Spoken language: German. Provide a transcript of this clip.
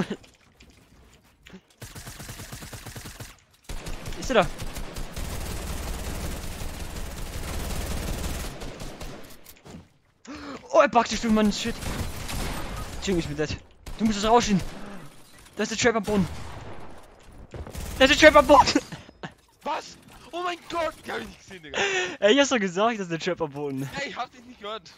fallen. Isida. Oh, er buggt dich für meinen Shit. Deswegen ist mir das. Du musst es rausschieben. Da ist der Trap am Boden. Da ist der Trap am Boden. Was? Oh mein Gott, hab ich nicht gesehen, Digga. Ey, ich hab's doch gesagt, das ist der Trap am Boden. Ey, ich hab dich nicht gehört.